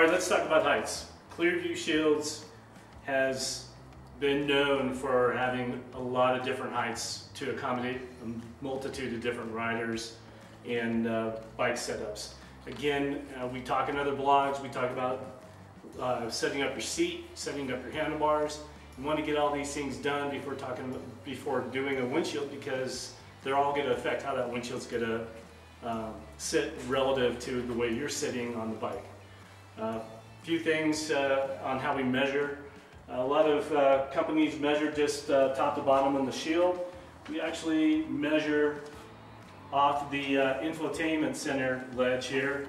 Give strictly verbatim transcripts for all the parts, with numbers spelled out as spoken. All right, let's talk about heights. Clearview Shields has been known for having a lot of different heights to accommodate a multitude of different riders and uh, bike setups. Again, uh, we talk in other blogs, we talk about uh, setting up your seat, setting up your handlebars. You want to get all these things done before talking, before doing a windshield, because they're all going to affect how that windshield's going to uh, sit relative to the way you're sitting on the bike. A uh, few things uh, on how we measure. A lot of uh, companies measure just uh, top to bottom on the shield. We actually measure off the uh, infotainment center ledge here,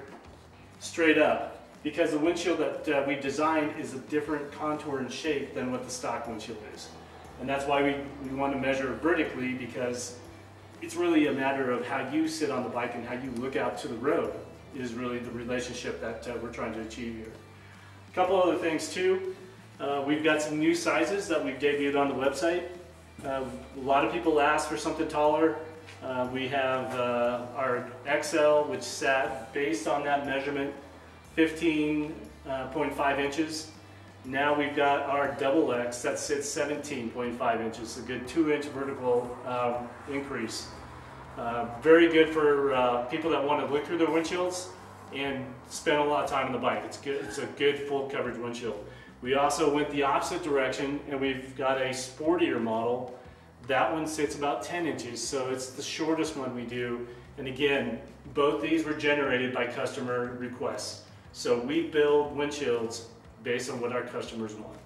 straight up, because the windshield that uh, we've designed is a different contour and shape than what the stock windshield is. And that's why we, we want to measure vertically, because it's really a matter of how you sit on the bike and how you look out to the road is really the relationship that uh, we're trying to achieve here. A couple other things too. Uh, we've got some new sizes that we've debuted on the website. Uh, a lot of people ask for something taller. Uh, we have uh, our X L, which sat, based on that measurement, fifteen point five inches. Now we've got our double X that sits seventeen point five inches, a good two inch vertical uh, increase. Uh, very good for uh, people that want to look through their windshields and spend a lot of time on the bike. It's good. It's a good full coverage windshield. We also went the opposite direction and we've got a sportier model. That one sits about ten inches, so it's the shortest one we do. And again, both these were generated by customer requests. So we build windshields based on what our customers want.